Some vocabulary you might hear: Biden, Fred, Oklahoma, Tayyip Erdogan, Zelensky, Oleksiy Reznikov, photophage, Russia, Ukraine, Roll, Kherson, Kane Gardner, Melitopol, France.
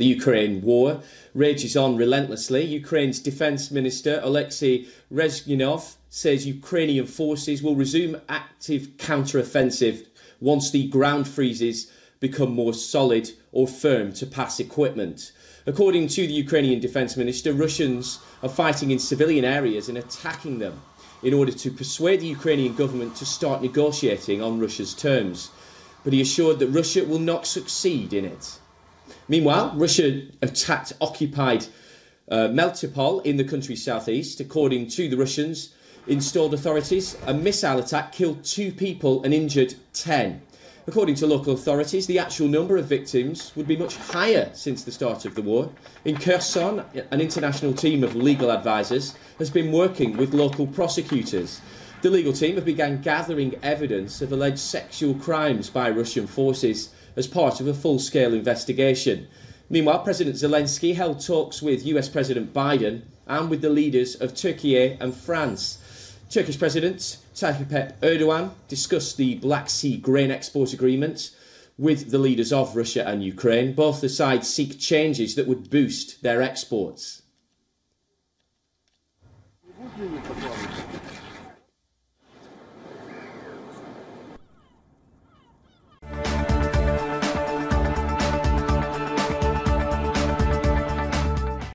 The Ukraine war rages on relentlessly. Ukraine's Defence Minister Oleksiy Reznikov says Ukrainian forces will resume active counter-offensive once the ground freezes become more solid or firm to pass equipment. According to the Ukrainian Defence Minister, Russians are fighting in civilian areas and attacking them in order to persuade the Ukrainian government to start negotiating on Russia's terms. But he assured that Russia will not succeed in it. Meanwhile, Russia attacked occupied Melitopol in the country's southeast. According to the Russians installed authorities, a missile attack killed 2 people and injured 10. According to local authorities, the actual number of victims would be much higher since the start of the war. In Kherson, an international team of legal advisers has been working with local prosecutors. The legal team have begun gathering evidence of alleged sexual crimes by Russian forces as part of a full-scale investigation. Meanwhile, President Zelensky held talks with US President Biden and with the leaders of Turkey and France. Turkish President Tayyip Erdogan discussed the Black Sea grain export agreement with the leaders of Russia and Ukraine. Both the sides seek changes that would boost their exports.